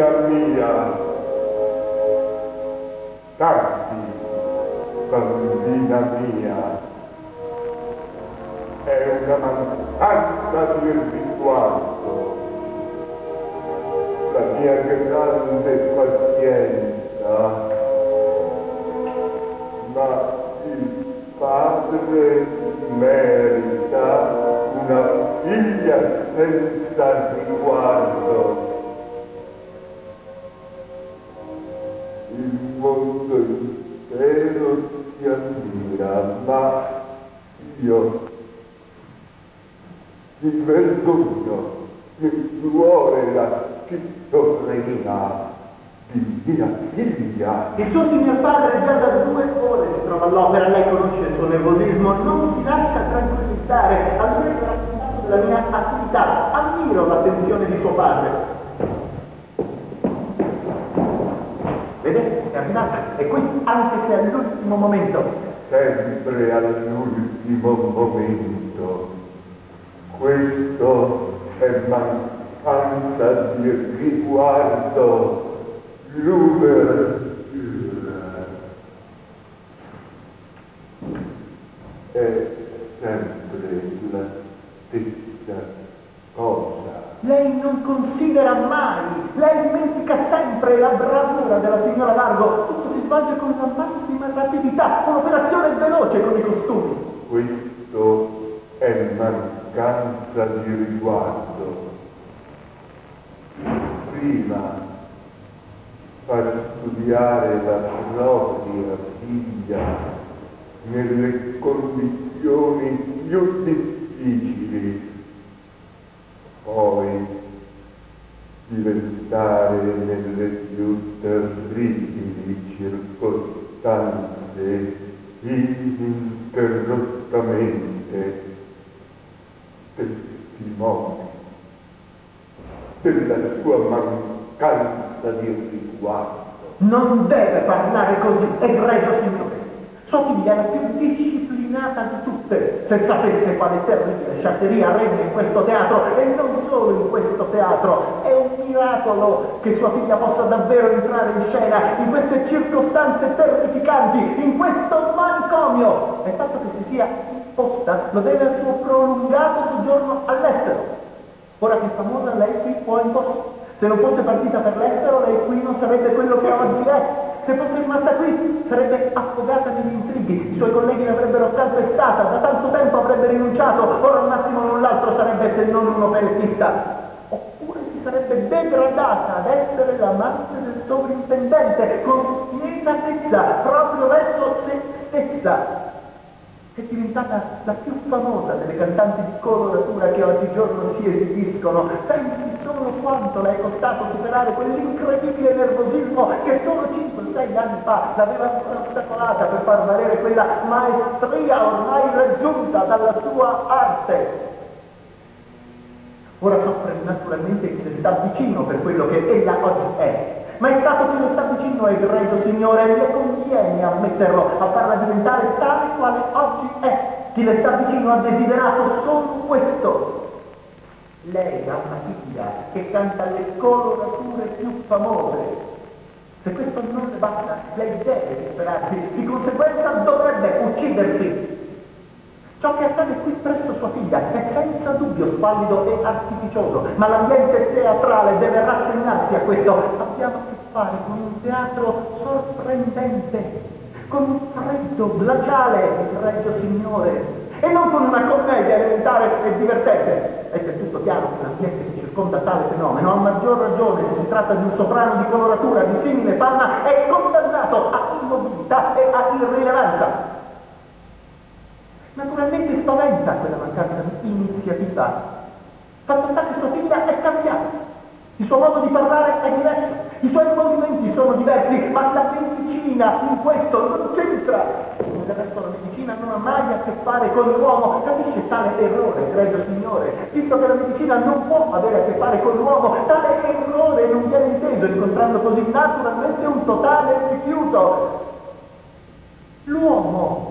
vita mia, tanti, bambina mia, è una mancanza di risguardo, la mia grande pazienza, ma il padre merita una figlia senza riguardo. Il mondo intero ti ammira, ma io ti vergogno che suore la schizofrenia di mia figlia. Il suo signor padre già da 2 ore si trova all'opera, lei conosce il suo nervosismo, non si lascia tranquillizzare, almeno raccontato della mia attività, ammiro l'attenzione di suo padre. Vedete, è arrivata, è qui, anche se all'ultimo momento. Sempre all'ultimo momento. Questo è mancanza di riguardo. L'ouverture è sempre la stessa cosa. Lei non considera mai, lei dimentica sempre la bravura della signora Largo. Tutto si svolge con la massima rapidità, un'operazione veloce con i costumi. Questo è mancanza di riguardo. Prima far studiare la propria figlia nelle condizioni più difficili, poi diventare nelle più terribili circostanze ininterrottamente testimoni della sua mancanza di riguardo. Non deve parlare così, egregio signore. Sua figlia è la più disciplinata di tutte. Se sapesse quale terribile sciatteria regna in questo teatro, e non solo in questo teatro, è un miracolo che sua figlia possa davvero entrare in scena in queste circostanze terrificanti, in questo manicomio. E il fatto che si sia imposta lo deve al suo prolungato soggiorno all'estero. Ora che è famosa, lei qui può imposta. Se non fosse partita per l'estero, lei qui non sarebbe quello che oggi è. Se fosse rimasta qui, sarebbe affogata negli intrighi. I suoi colleghi l'avrebbero calpestata, da tanto tempo avrebbe rinunciato. Ora al massimo null'altro sarebbe se non un operettista. Oppure si sarebbe degradata ad essere l'amante del sovrintendente, con spietatezza, proprio verso se stessa. È diventata la più famosa delle cantanti di coloratura che oggigiorno si esibiscono. Pensi solo quanto le è costato superare quell'incredibile nervosismo che solo 5-6 anni fa l'aveva ancora ostacolata per far valere quella maestria ormai raggiunta dalla sua arte. Ora soffre naturalmente chi le sta vicino per quello che ella oggi è. Ma è stato che lo sta vicino, egregio signore, le conviene ammetterlo, a farla diventare tale quale oggi è. Chi le sta vicino ha desiderato solo questo. Lei ha una figlia che canta le colorature più famose. Se questo non le basta, lei deve disperarsi, di conseguenza dovrebbe uccidersi. Ciò che accade qui presso sua figlia è senza dubbio squallido e artificioso, ma l'ambiente teatrale deve rassegnarsi a questo. Abbiamo a che fare con un teatro sorprendente, con un freddo glaciale, egregio signore, e non con una commedia elementare e divertente. È per tutto chiaro che l'ambiente che circonda tale fenomeno, a maggior ragione se si tratta di un soprano di coloratura di simile fama, è condannato a immobilità e a irrilevanza. Naturalmente spaventa quella mancanza di iniziativa. Fatto sta che sua figlia è cambiata. Il suo modo di parlare è diverso, i suoi movimenti sono diversi, ma la medicina in questo non c'entra. Come del resto la medicina non ha mai a che fare con l'uomo. Capisce tale errore, egregio signore? Visto che la medicina non può avere a che fare con l'uomo, tale errore non viene inteso, incontrando così naturalmente un totale rifiuto. L'uomo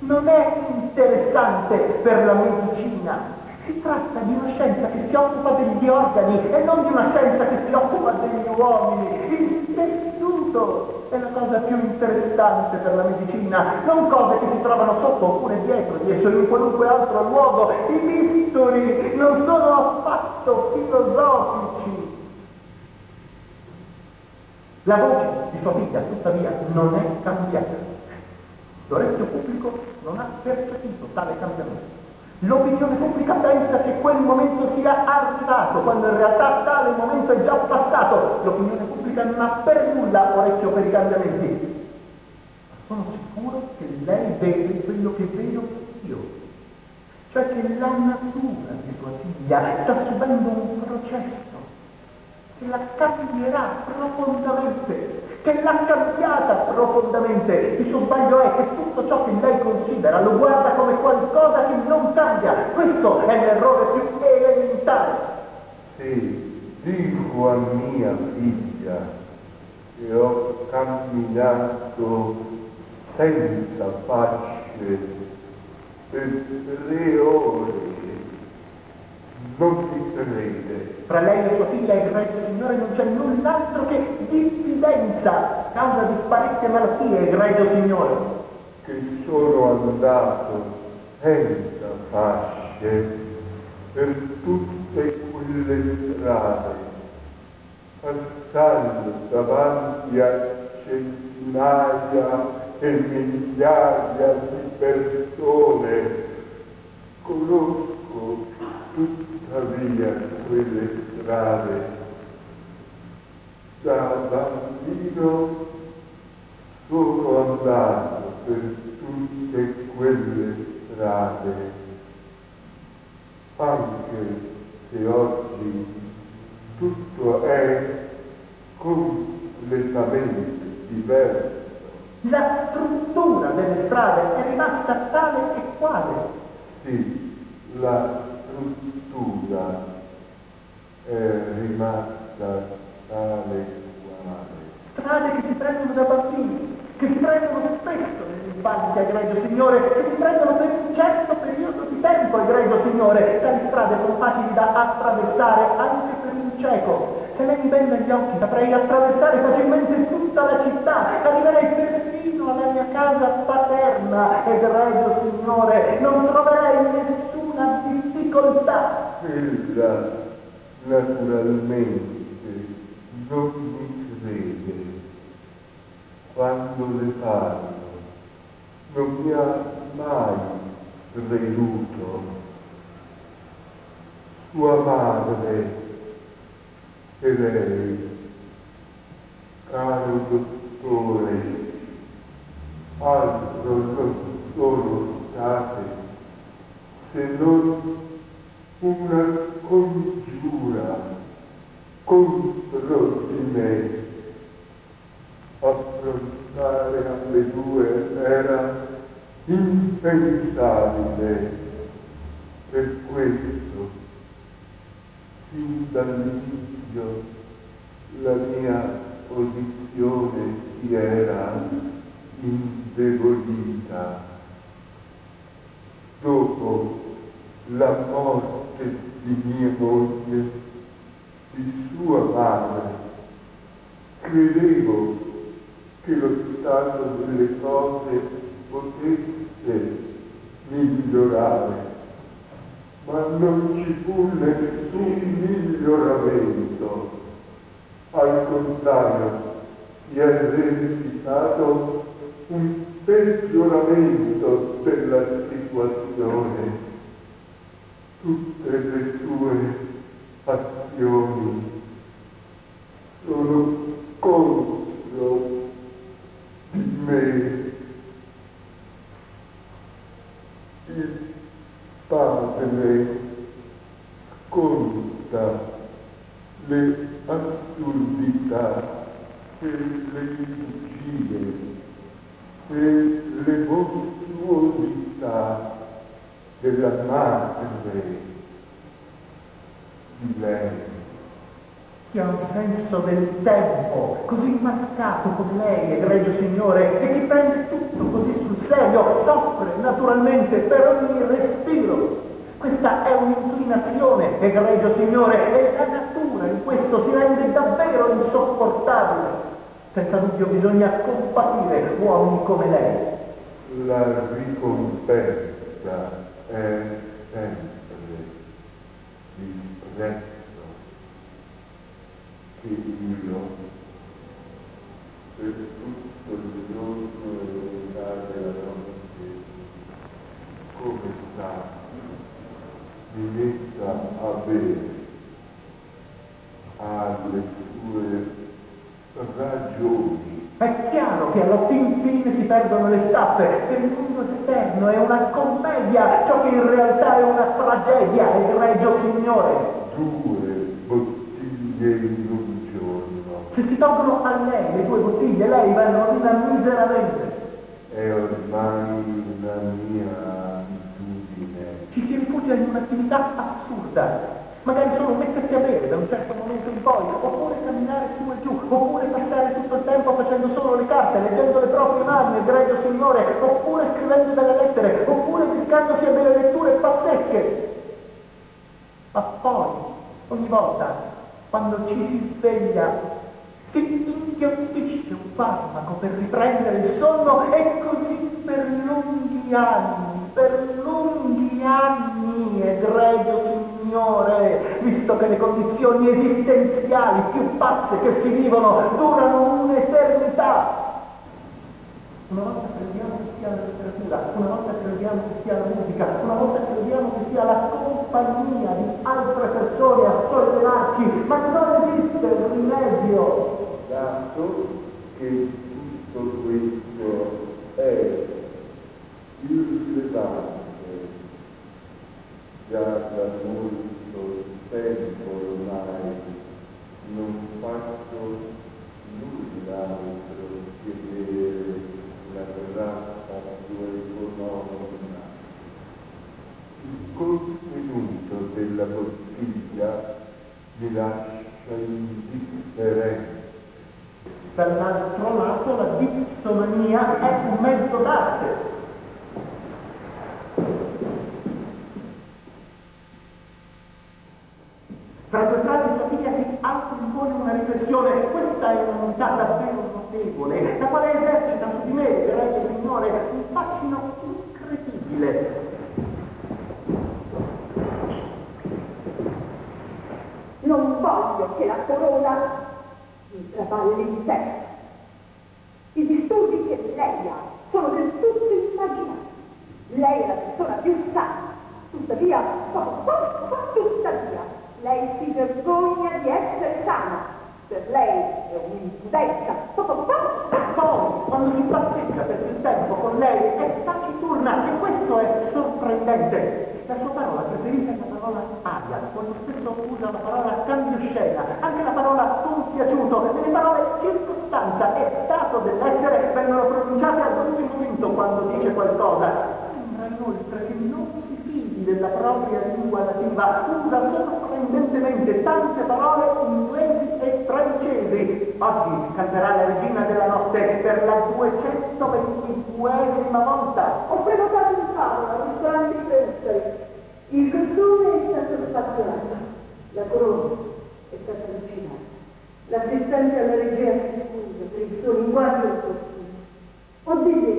non è interessante per la medicina. Si tratta di una scienza che si occupa degli organi e non di una scienza che si occupa degli uomini. Il tessuto è la cosa più interessante per la medicina, non cose che si trovano sotto oppure dietro di esso in qualunque altro luogo. I bisturi non sono affatto filosofici. La voce di sua figlia, tuttavia, non è cambiata. L'orecchio pubblico non ha percepito tale cambiamento. L'opinione pubblica pensa che quel momento sia arrivato, quando in realtà tale momento è già passato. L'opinione pubblica non ha per nulla orecchio per i cambiamenti. Ma sono sicuro che lei vede quello che vedo io. Cioè che la natura di sua figlia sta subendo un processo che la cambierà profondamente, che l'ha cambiata profondamente. Il suo sbaglio è che tutto ciò che lei considera lo guarda come qualcosa che non cambia. Questo è l'errore più elementare. Sì, dico a mia figlia che ho camminato senza pace per 3 ore. Non si crede. Tra lei e sua figlia e il Regio Signore non c'è null'altro che diffidenza, causa di parecchie malattie, il Regio Signore. Che sono andato senza fasce per tutte quelle strade, passando davanti a centinaia e migliaia di persone. Conosco tuttavia quelle strade. Da bambino sono andato per tutte quelle strade, anche se oggi tutto è completamente diverso. La struttura delle strade è rimasta tale e quale? Sì, la struttura è rimasta tale quale. Strade che si prendono da bambini, che si prendono spesso nell'infanzia, egregio Signore, che si prendono per un certo periodo di tempo, egregio Signore. Tali strade sono facili da attraversare anche per un cieco. Se lei mi benda gli occhi saprei attraversare facilmente tutta la città, arriverei persino alla mia casa paterna, egregio Signore, non troverei nessuna difficoltà. Ella naturalmente non mi crede. Quando le parlo non mi ha mai creduto. Sua madre e lei, caro dottore, altro non sono state se non una congiura contro di me. Affrontare alle due era impensabile, per questo fin dall'inizio la mia posizione si era indebolita. Dopo la morte di mia moglie, di sua madre, credevo che lo stato delle cose potesse migliorare, ma non ci fu nessun miglioramento. Al contrario, si è verificato un peggioramento della situazione. Tutte le sue azioni sono contro di me. Il Padre conta le assurdità e le bugie e le mostruosità della madre di lei, che ha un senso del tempo così marcato con lei, egregio Signore, e chi prende tutto così sul serio soffre naturalmente per ogni respiro. Questa è un'inclinazione, egregio Signore, della natura, in questo si rende davvero insopportabile. Senza dubbio bisogna compatire uomini come lei. La ricompensa è sempre il prezzo che io per tutto il giorno e della notte, come sta, mi metta a bere alle sue ragioni. È chiaro che alla fin fine si perdono le staffe, per il mondo esterno è una commedia, ciò che in realtà è una tragedia, egregio Signore. 2 bottiglie in un giorno. Se si tolgono a lei le 2 bottiglie, lei va a rovina miseramente. È ormai la mia... Ci si rifugia in un'attività assurda, magari solo mettersi a bere da un certo momento in poi, oppure camminare su e giù, oppure passare tutto il tempo facendo solo le carte, leggendo le proprie mani, egregio Signore, oppure scrivendo delle lettere, oppure dedicandosi a delle letture pazzesche. Ma poi, ogni volta, quando ci si sveglia, si inghiottisce un farmaco per riprendere il sonno e così per lunghi anni. Per lunghi anni, egregio Signore, visto che le condizioni esistenziali più pazze che si vivono durano un'eternità. Una volta crediamo che sia la letteratura, una volta crediamo che sia la musica, una volta crediamo che sia la compagnia di altre persone a sollevarci, ma non esiste un rimedio. Dato che tutto questo è già da molto tempo ormai non faccio null'altro che vedere la tratta più economica. Il contenuto della bottiglia mi lascia indifferente. Dall'altro lato la dipsomania è un mezzo d'arte. Tra due frasi sua figlia si autoimpone una riflessione, questa è un'unità davvero notevole, la quale esercita su di me, egregio Signore, un fascino incredibile. Non voglio che la corona mi travagli in testa. I disturbi che lei ha sono del tutto immaginati. Lei è la persona più sana, tuttavia, tuttavia. Lei si vergogna di essere sana. Per lei è un'impudenza. Poi, quando si passeggia per il tempo con lei, è taciturna e questo è sorprendente. La sua parola preferita è la parola aria, quando spesso usa la parola cambioscena, anche la parola compiaciuto, le parole circostanza e stato dell'essere vengono pronunciate ad ogni momento quando dice qualcosa. Sembra inoltre che non si fidi della propria lingua nativa, usa solo tante parole inglesi e francesi. Oggi canterà la Regina della Notte per la 222ª volta. Ho prenotato un tavolo al ristorante Terrazze. Il costone è stato spazzolato, la corona è stata avvicinata. L'assistente alla regia si scusa per il suo linguaggio e il costume. Ho detto,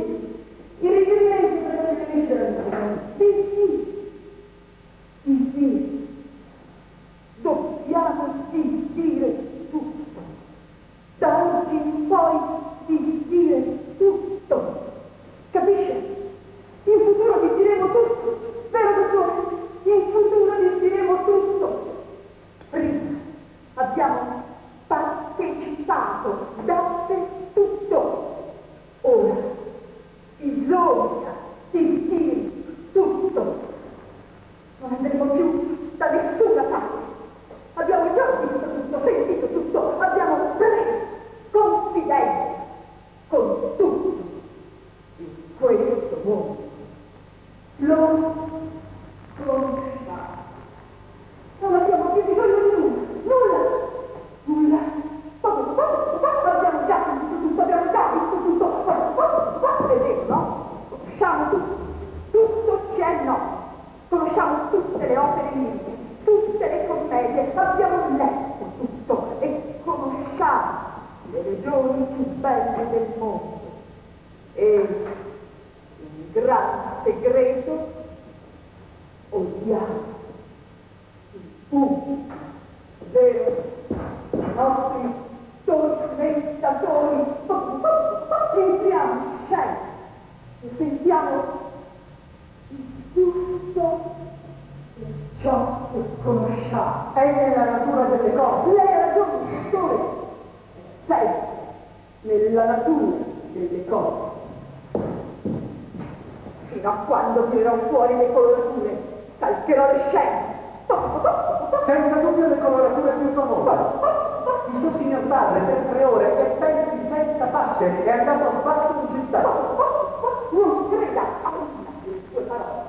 il ricevimento presso il ristorante. Sì. Dobbiamo disdire tutto. Da oggi in poi disdire tutto. Capisce? In futuro disdiremo tutto. Vero, dottore? In futuro disdiremo tutto. Prima abbiamo partecipato. regioni più belle del mondo. E il gran segreto odiato, il punto vero dei nostri tormentatori. Entriamo, sentiamo il gusto di ciò che conosciamo. È nella natura delle cose, lei ha ragione, dottore, è sempre nella natura delle cose. Fino a quando tirerò fuori le colorature, calcherò le scene. Senza dubbio le colorature più famose. Il suo signor padre per 3 ore e pensi senza fasce è andato a spasso in città. Non creda a una delle sue parole.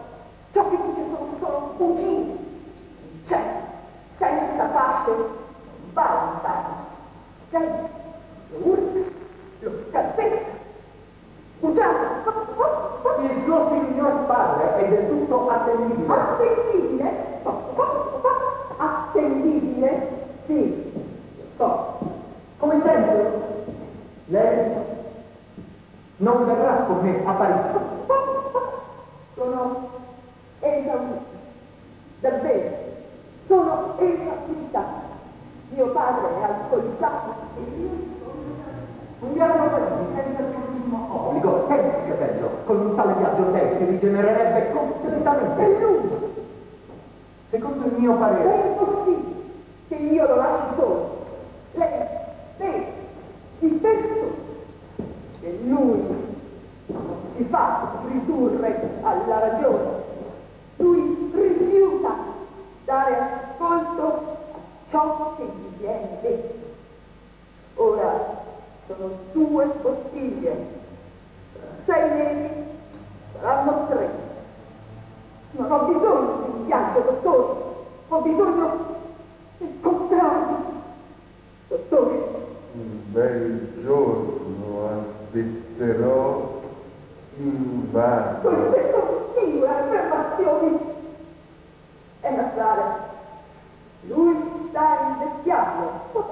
Ciò che dice sono solo bugie. C'è, senza fasce, basta. C'è, lo urla, lo calpesta. Il suo signor padre è del tutto attendibile. Attendibile? Attendibile? Sì, lo so. Come sempre, lei non verrà con me a Parigi. Sono esaurita, davvero, sono esaurita. Mio padre è alcolizzato e io sono... Andiamo a Parigi senza più. Dico, pensi che bello, con un tale viaggio lei si rigenererebbe completamente. E lui? Secondo il mio parere. Non è possibile che io lo lasci solo. Lei, il penso che lui non si fa ridurre alla ragione. Lui rifiuta dare ascolto a ciò che gli viene detto. Ora sono 2 bottiglie. 6 mesi, saranno 3. Non ho bisogno di un viaggio, dottore. Ho bisogno di contrario. Dottore. Un bel giorno aspetterò in vano. Queste continue affermazioni è naturale. Lui sta invecchiando.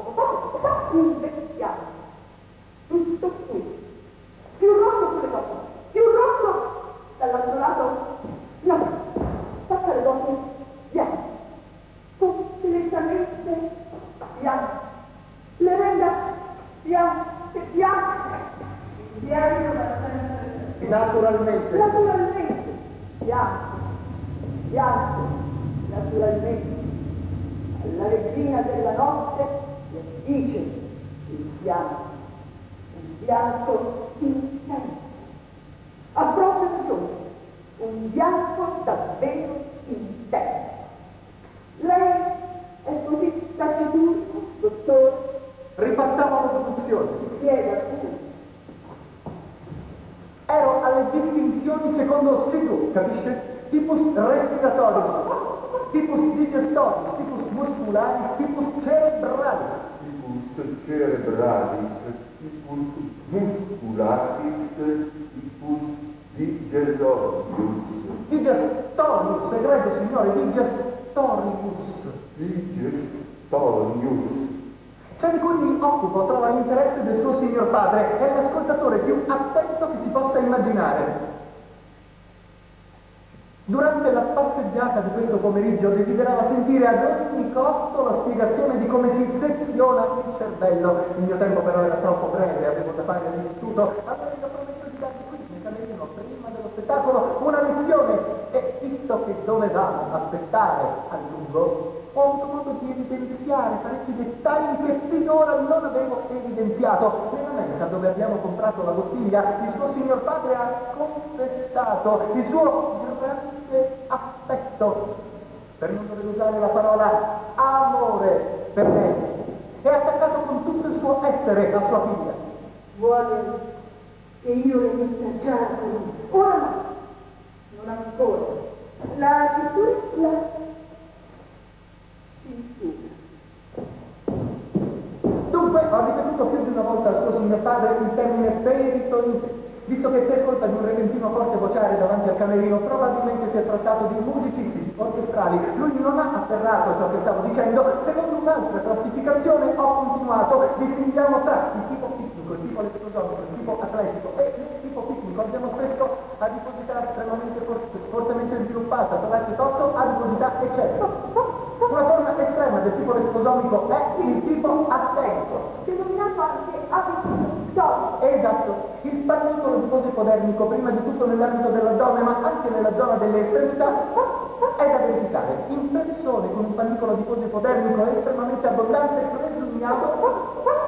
Invecchiando. Tutto qui. Più rosso sulle cose, più rosso dall'altro lato, no, faccia le cose bianche, completamente bianche, le renda bianche, bianche, bianche da sempre, naturalmente, bianche, bianche, naturalmente, alla regina della notte le dice il bianco, intenso. Ha proprio ragione, un bianco davvero intenso. Lei è così taciturno, dottore. Ripassiamo alla discussione. Chieda pure. Ero alle distinzioni secondo Sidu, capisce? Tipus respiratorius, tipus digestorius, tipus muscularis, tipus cerebralis. Tipus cerebralis. Tipus muscularis, tipus digestorius. Digestorius, egregio signore, digestorius. Ciò di cui mi occupo trova l'interesse del suo signor padre, è l'ascoltatore più attento che si possa immaginare. Durante la passeggiata di questo pomeriggio desiderava sentire ad ogni costo la spiegazione di come si seziona il cervello. Il mio tempo però era troppo breve, avevo da fare all'istituto. Allora io prometto di dargli qui nel camerino, prima dello spettacolo, una lezione. E visto che dovevamo aspettare a lungo, ho avuto modo di evidenziare parecchi dettagli che finora non avevo evidenziato. Nella mensa dove abbiamo comprato la bottiglia, il suo signor padre ha confessato il suo grande affetto, per non dover usare la parola amore, per lei. È attaccato con tutto il suo essere a sua figlia. Vuole che io le metta già ora, non ancora. La cintura. Dunque ho ripetuto più di una volta al suo signor padre il termine peritonite, visto che per colpa di un repentino forte vociare davanti al camerino probabilmente si è trattato di musicisti. ancestrali. Lui non ha afferrato ciò che stavo dicendo, secondo un'altra classificazione ho continuato, distinguiamo tra il tipo tecnico, il tipo elettrosomico, il tipo atletico e il tipo tecnico. Abbiamo spesso adiposità estremamente fortemente sviluppata, torace tozzo, adiposità eccetera. Una forma estrema del tipo elettrosomico è il tipo asterico, denominato anche adiposito. Esatto, il panicolo adiposo ipodermico, prima di tutto nell'ambito dell'addome, ma anche nella zona delle estremità, è da verificare. In persone con un panicolo adiposo ipodermico estremamente abbondante, presumiamo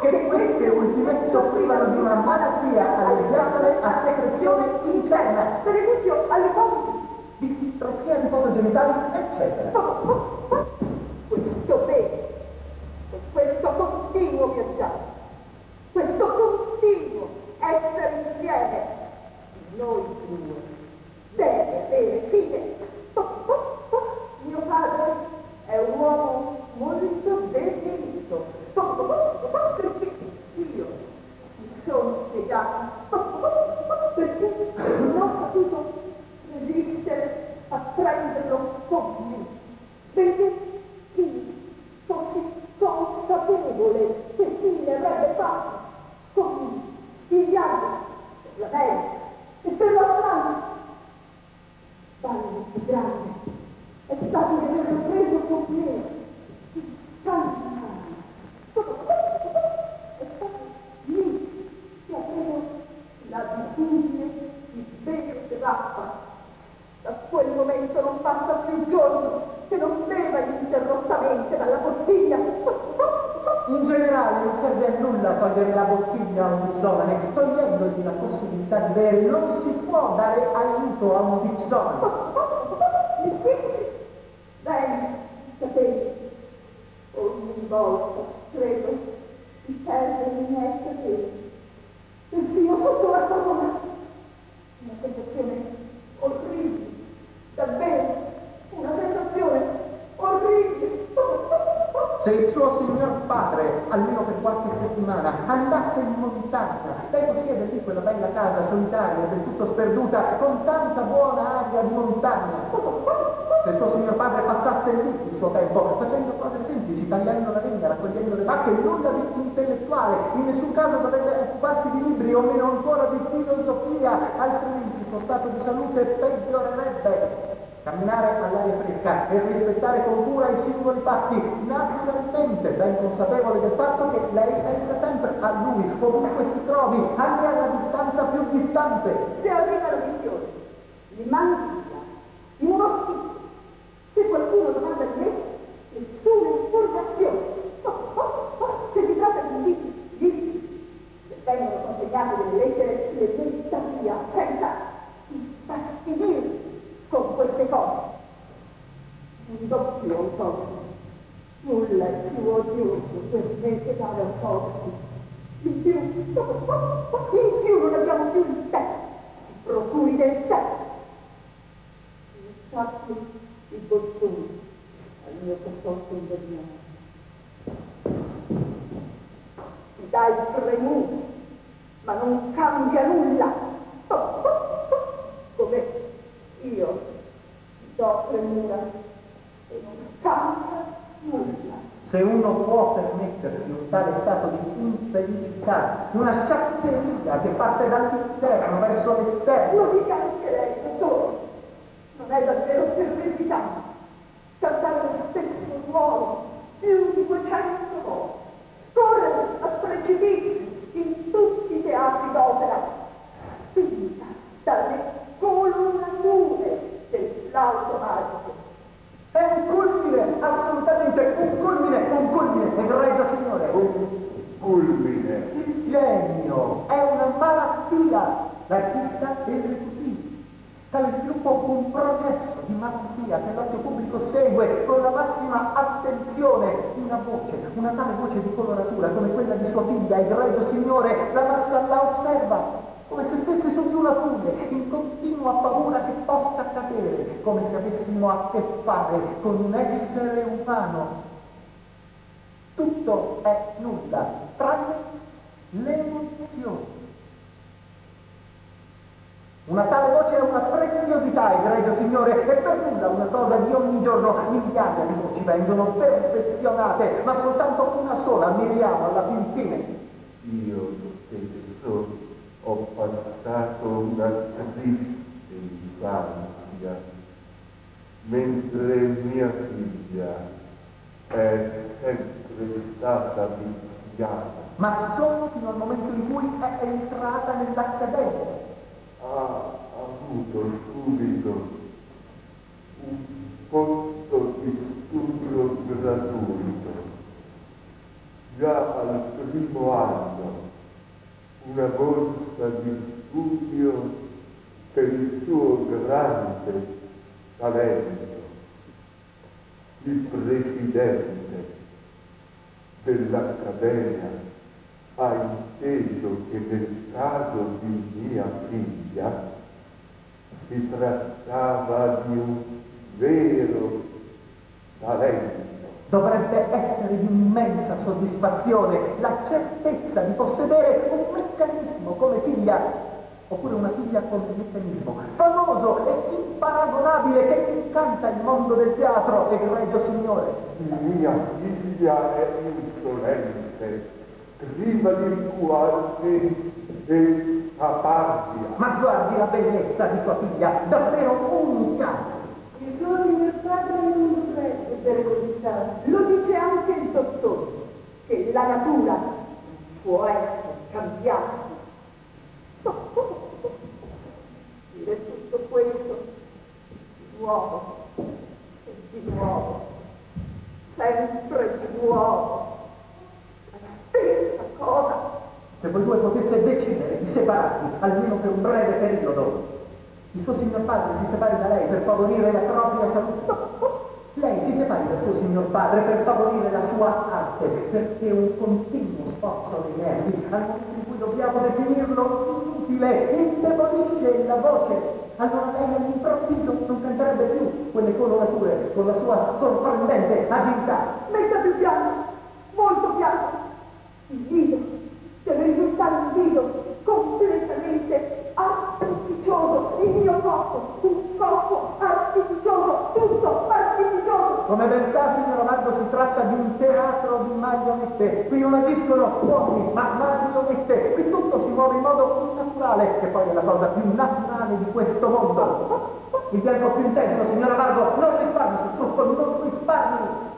che queste ultime soffrivano di una malattia alle ghiandole a secrezione interna, per esempio alle pompe, distrofia adiposa genitale, eccetera. Questo continuo viaggiare, questo continuo essere insieme, noi due, deve avere fine. Mio padre è un uomo molto definito, perché io mi sono spiegato, perché non ho potuto resistere a prenderlo con me, perché io fossi consapevole che chi ne avrebbe fatto con gli altri, per la bella e per la strada. Ballo più grande è stato che mi hanno preso con me, in scandalo. È stato lì che avevo l'abitudine di bere dell'acqua. Da quel momento non passa più un giorno che non beva ininterrottamente dalla bottiglia. In generale non serve a nulla togliere la bottiglia a un giovane, togliendogli la possibilità di bere non si può dare aiuto a un giovane. Bene, sapete, ogni volta credo di perdere i miei saperi, persino sotto la corona, una sensazione orribile, davvero, una sensazione orribile. Se il suo signor padre, almeno per qualche settimana, andasse in montagna, lei possiede lì quella bella casa solitaria, del tutto sperduta, con tanta buona aria di montagna. Se il suo signor padre passasse lì il suo tempo, facendo cose semplici, tagliando la legna, raccogliendo le vacche, nulla di intellettuale, in nessun caso dovrebbe occuparsi di libri o meno ancora di filosofia, altrimenti il suo stato di salute peggiorerebbe. Camminare all'aria fresca e rispettare con cura i singoli passi, naturalmente ben consapevole del fatto che lei pensa sempre a lui, comunque si trovi, anche alla distanza più distante. Se arriva la visione, mi mangia, in uno schifo, se qualcuno domanda di me, nessuna informazione. Se si tratta di libri, se vengono consegnate delle lettere, le butta via, senza infastidire. Con queste cose, un doppio autografo, nulla è più odioso per me che dare autografi. In più non abbiamo più il tempo, si procuri del tempo. Infatti il bottone al mio composto invernale. Mi dai premuto, ma non cambia nulla. Come io do premura e non cambia nulla. Se uno può permettersi un tale stato di infelicità, una sciatteria che parte dall'interno verso l'esterno. Lo dica anche lei, dottore. Non è davvero perversità. Cantare lo stesso ruolo più di 200 volte. Correre a precipizio in tutti i teatri d'opera. Spinta dalle colonnature dell'auto magico. È un culmine, assolutamente un culmine, egregio signore. Un culmine. Il genio è una malattia, l'artista esecutivo. Tale sviluppo fu un processo di malattia che l'occhio pubblico segue con la massima attenzione. Una tale voce di coloratura come quella di sua figlia, egregio signore, la massa la osserva come se stesse sotto una fune, in continua paura che possa cadere, come se avessimo a che fare con un essere umano. Tutto è nulla, tranne l'emozione. Una tale voce è una preziosità, egregio Signore, e per nulla una cosa di ogni giorno. Migliaia di voci vengono perfezionate, ma soltanto una sola ammiriamo alla fin fine. Io stesso ho passato una triste infanzia, mentre mia figlia è sempre stata viziata. Ma solo fino al momento in cui è entrata nell'accademia. Ha avuto subito un posto di studio gratuito. Già al primo anno una borsa di studio per il suo grande talento. Il presidente dell'Accademia ha inteso che nel caso di mia figlia si trattava di un vero talento. Dovrebbe essere di immensa soddisfazione la certezza di possedere un meccanismo come figlia, oppure una figlia come meccanismo, famoso e imparagonabile, che incanta il mondo del teatro, egregio Signore. Mia figlia è insolente, priva di qualche apatia. Ma guardi la bellezza di sua figlia, davvero unica. Il suo signor padre non dovrebbe essere così tanto. Lo dice anche il dottore, che la natura può essere cambiata. Dire tutto questo di nuovo, sempre di nuovo. Stessa cosa. Se voi due poteste decidere di separarvi, almeno per un breve periodo, il suo signor padre si separi da lei per favorire la propria salute. Lei si separi dal suo signor padre per favorire la sua arte, perché è un continuo sforzo dei nervi, al momento in cui dobbiamo definirlo inutile, indebolisce la voce. Allora lei all'improvviso non canterebbe più quelle colorature con la sua sorprendente agilità. Metta più piano, molto piano. Il dito deve risultare un dito completamente artificioso, il mio corpo, un corpo artificioso, tutto artificioso. Come ben sa, signora Margo, si tratta di un teatro di marionette. Qui non agiscono uomini, ma marionette. Qui tutto si muove in modo naturale, che poi è la cosa più naturale di questo mondo. Il tempo più intenso, signora Margo, non risparmi sul trucco, non risparmi.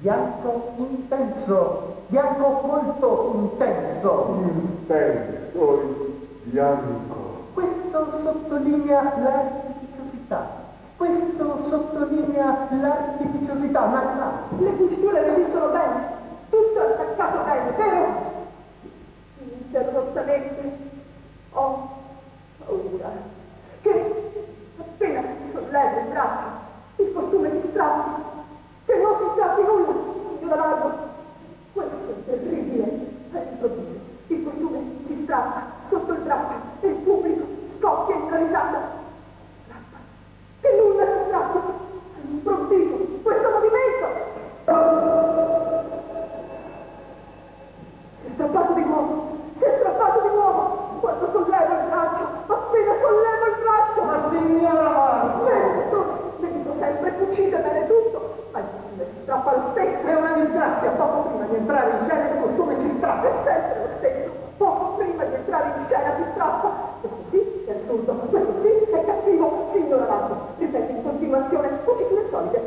Bianco intenso, bianco molto intenso. Intenso e bianco. Questo sottolinea l'artificiosità, ma no, le cuciture le mettono bene, tutto attaccato bene, vero? Interrottamente ho paura che appena si solleva il braccio, il costume si strappa. Che non si tratti nulla, signora Margo. Questo è terribile. Il costume si strappa sotto il braccio e il pubblico scoppia in risata. Che nulla si tratti. All'improvviso, questo movimento. Si è strappato di nuovo. Quando solleva il braccio, appena solleva il braccio. Ma signora Margo! Le dico sempre, uccidemene tutto. Strappa lo stesso, è una disgrazia. Poco prima di entrare in scena il costume si strappa, è sempre lo stesso. Poco prima di entrare in scena si strappa. Questo sì, è assurdo, questo sì, è cattivo. Signora Margo, ripete in continuazione, cuciture solide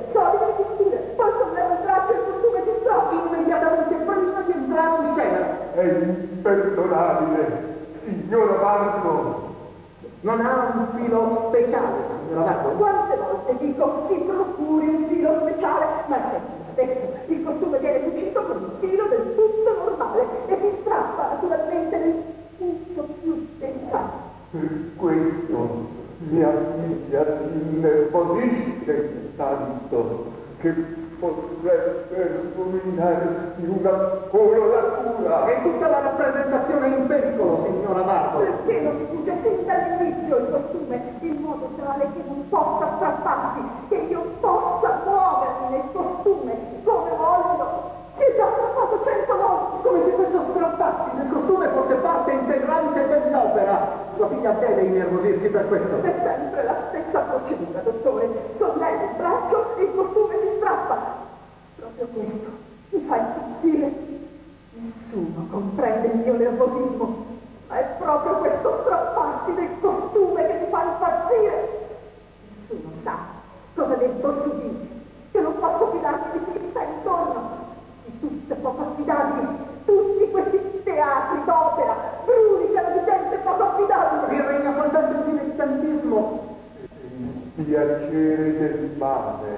cuciture, poi solleva il braccio e il costume si strappa immediatamente prima di entrare in scena. È imperdonabile, signora Margo. Non ha un filo speciale, signora Margo. Quante volte dico si procuri un filo speciale, ma adesso il costume viene cucito con un filo del tutto normale e si strappa naturalmente nel punto più delicato. Per questo mia figlia si innervosisce tanto che potrebbe ruinarsi una coloratura. È tutta la rappresentazione in pericolo, signora Margo. Perché non si dice sin dall'inizio il costume in modo tale che non possa strapparsi, che io possa muovermi nel costume come voglio? Si è già strappato 100 volte! Come se questo strapparsi nel costume fosse parte integrante dell'opera. perché devi nervosirsi per questo? È sempre la stessa procedura, dottore. Sollevo il braccio e il costume si strappa. Proprio questo mi fa impazzire. Nessuno comprende il mio nervosismo, ma è proprio questo strapparsi del costume che mi fa impazzire. Nessuno sa cosa devo subire, che non posso fidarmi di chi sta intorno, di tutte poco affidabili, tutti questi teatri d'opera, brulicano di gente poco affidabile. Vi regna soltanto il dilettantismo. Il piacere del male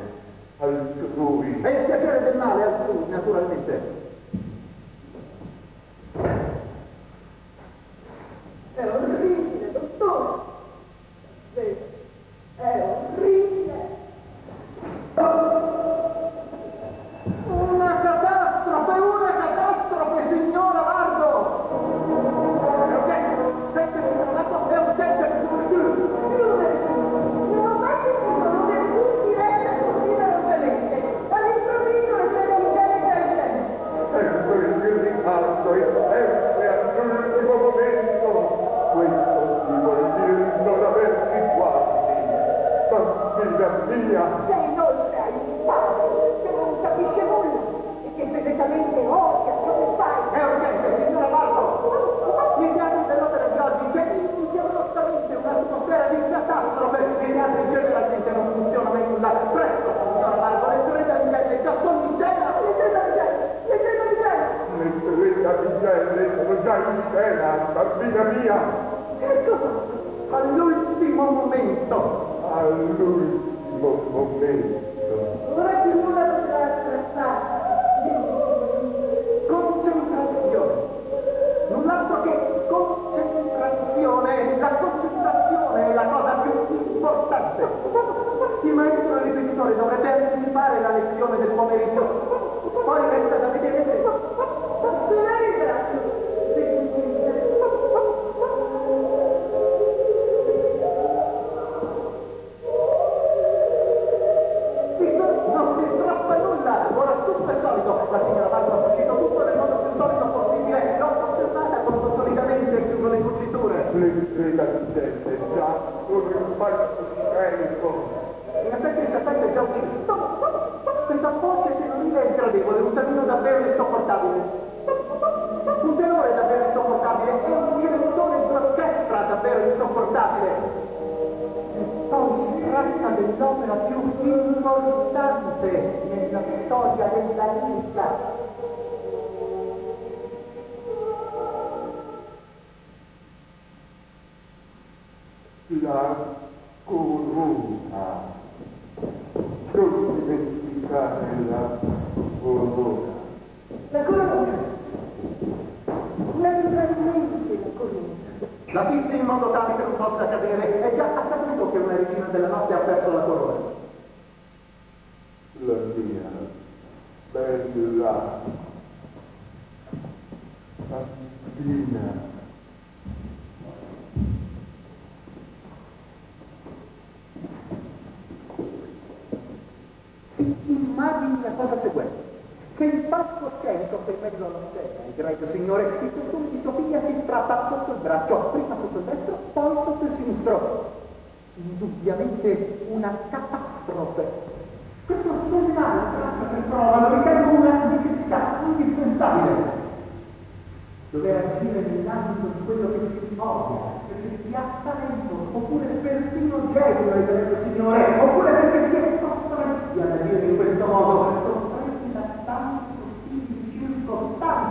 altrui. E il piacere del male altrui, naturalmente. È orribile, dottore. Sì, è orribile. Una catastrofe, signora Vardo! È urgente, sempre si trova troppo, è urgente, non è che si sono venuti in diretta così velocemente, all'improvviso e se non c'è l'intelligenza. Ecco il ritardo, è sempre all'ultimo momento, questo si vuol dire non averti quasi, bambina mia! Sei inoltre hai un padre che non capisce nulla, che segretamente odia ciò che fai. È urgente, signora Marco! I teatri dell'opera di oggi c'è immediatamente un'atmosfera di catastrofe e i teatri generalmente non funzionano in nulla. Presto, signora Marco, le tre damigelle già sono in scena! Le tre damigelle sono già in scena, bambina mia! Ecco, all'ultimo momento! Non è più nulla da stressare. Null'altro che concentrazione, la concentrazione è la cosa più importante. Il maestro ripetitore dovrebbe anticipare la lezione del pomeriggio, poi resta da vedere se... Non si strappa nulla, ora tutto è solido, la signora Marta ha cucito tutto nel modo più solido possibile, non conservata quanto solidamente chiuso le cuciture. Le tre damigelle già sono in palcoscenico. In effetti il serpente è già ucciso. Questa voce femminile è sgradevole, un tenore davvero insopportabile. Un tenore davvero insopportabile e un direttore d'orchestra davvero insopportabile. Non si tratta dell'opera più importante nella storia della lirica. La corona. Non dimenticare la corona. La corona. Naturalmente la corona. La fissa in modo tale che non possa cadere. È già accaduto che una regina della notte ha perso la corona. La mia bella bambina. Si immagini la cosa seguente. Se il palcoscenico che in mezzo alla scena, il greco signore, il costume di Sofia si strappa sotto il braccio, prima sotto il destro, poi sotto il sinistro. Indubbiamente una catastrofe. Questo segnale che provano ritengo una necessità indispensabile. Dover agire nell'ambito di quello che si odia, perché si ha talento, oppure persino genio, il greco signore, oppure perché si è costretti ad agire in questo modo.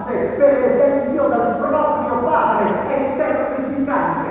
Per esempio dal proprio padre, è terrificante.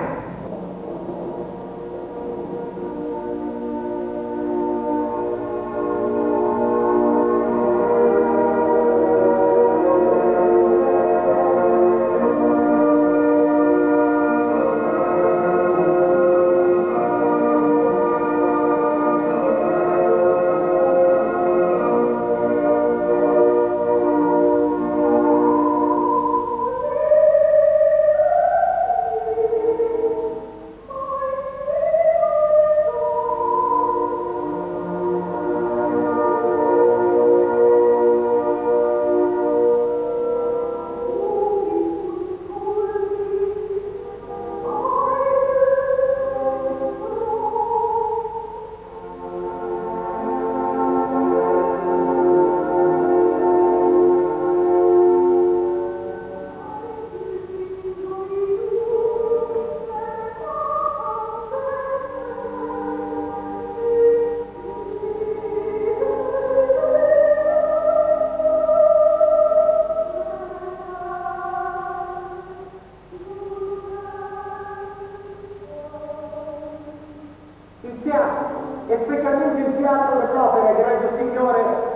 il teatro, e specialmente il teatro dell'opera, egregio Signore,